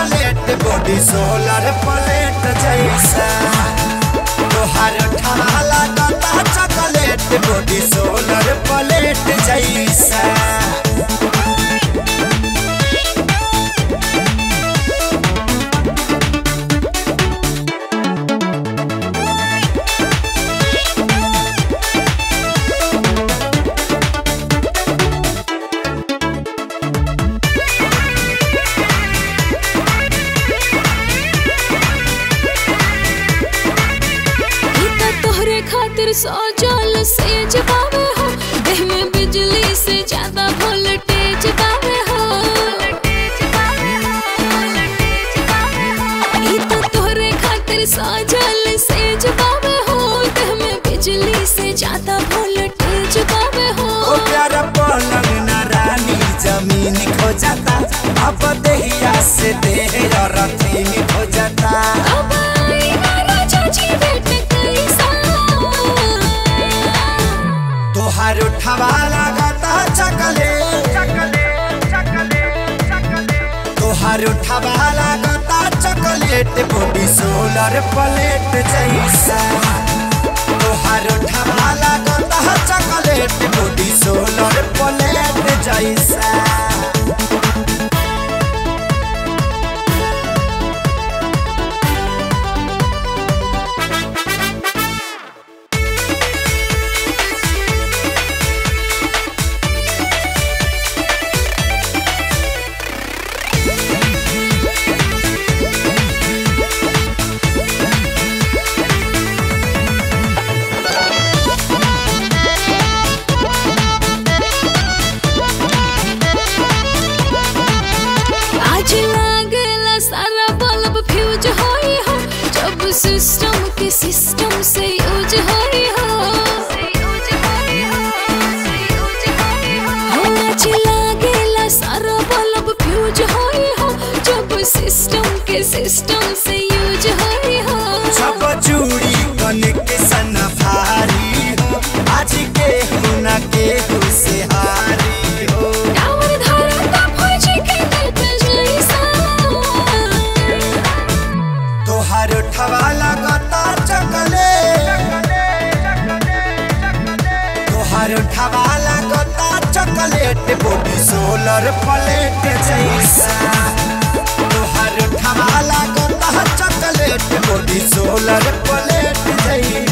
Chocolate body solar plate जैसा। तोहार ठहा लागता चॉकलेट बॉडी सोलर प्लेट जैसा। खातिर सजल से जबावे हो, देह में बिजली से ज्यादा वोल्टेज बावे हो। ई तो तोहरे खातिर सजल से जबावे हो, देह में बिजली से ज्यादा वोल्टेज बावे हो। ओ प्यारा पलंग ना रानी जमीन खो जाता, अब देहिया से देह रथी खो जाता। अब तोहार होठवा लागता चॉकलेट, तोहार होठवा लागता चॉकलेट बॉडी सोलर प्लेट जैसा। तोहार होठवा लागता चॉकलेट बॉडी सोलर प्लेट जैसा। सिस्टम के सिस्टम से यूज होई हो, आज लागेला सारा बल्ब फ्यूज होई हो, जब सिस्टम के सिस्टम से यूज होई हो। सब चूड़ी कनेक्शन भारी हो, आज के हुना के से हारी हो। तोहार होठवा लागता चॉकलेट, तोहार होठवा लागता चॉकलेट बॉडी सोलर प्लेट जैसा। तोहार होठवा लागता चॉकलेट बॉडी सोलर प्लेट जैसा।